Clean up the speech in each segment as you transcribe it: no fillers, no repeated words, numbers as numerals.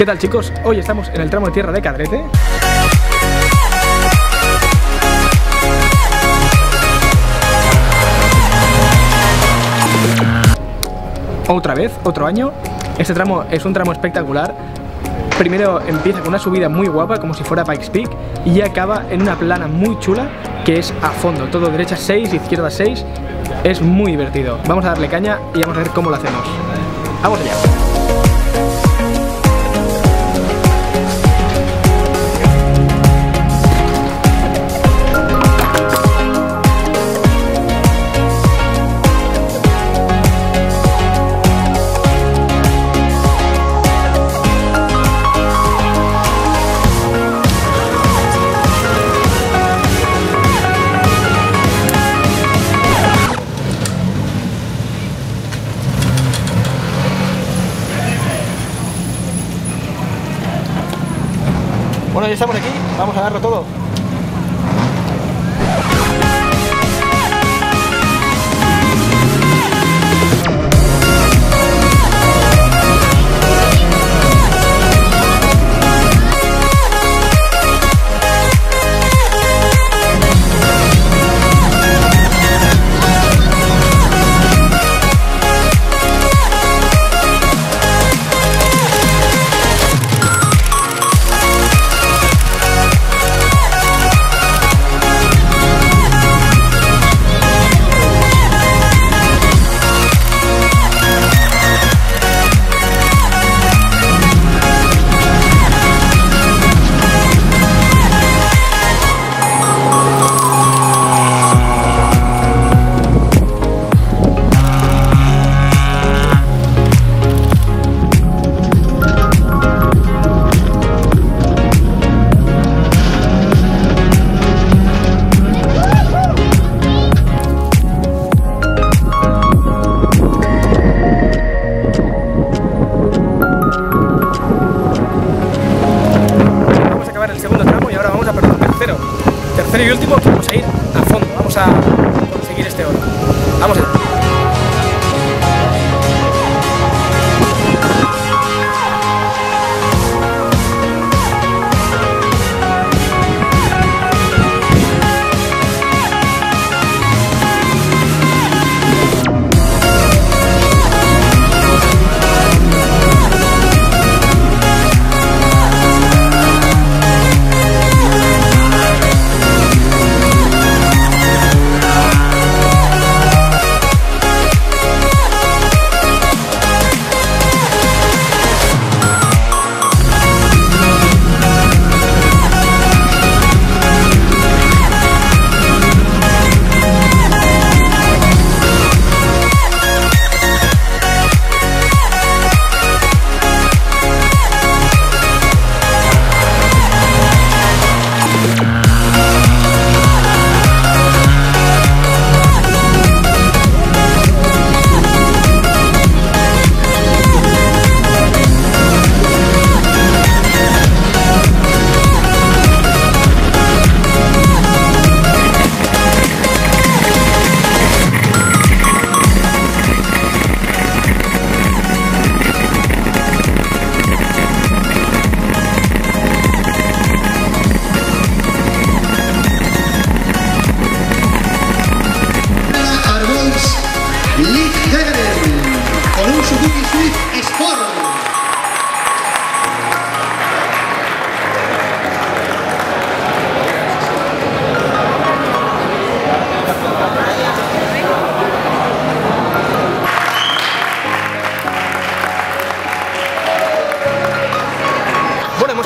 ¿Qué tal, chicos? Hoy estamos en el tramo de tierra de Cadrete. Otra vez, otro año. Este tramo es un tramo espectacular. Primero empieza con una subida muy guapa, como si fuera Pikes Peak, y acaba en una plana muy chula, que es a fondo, todo derecha 6, izquierda 6, es muy divertido. Vamos a darle caña y vamos a ver cómo lo hacemos. ¡Vamos allá! Bueno, ya estamos aquí, vamos a darlo todo. Tercero y último, que vamos a ir a fondo, vamos a conseguir este oro. Vamos allá.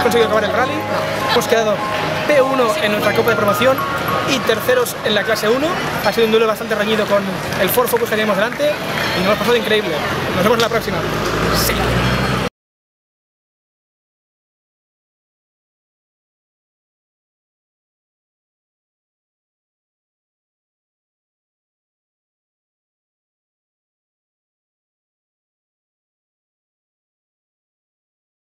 Conseguido acabar el rally, hemos quedado P1 en nuestra Copa de Promoción y terceros en la clase 1. Ha sido un duelo bastante reñido con el Ford Focus que teníamos delante y nos hemos pasado increíble. Nos vemos en la próxima. Sí.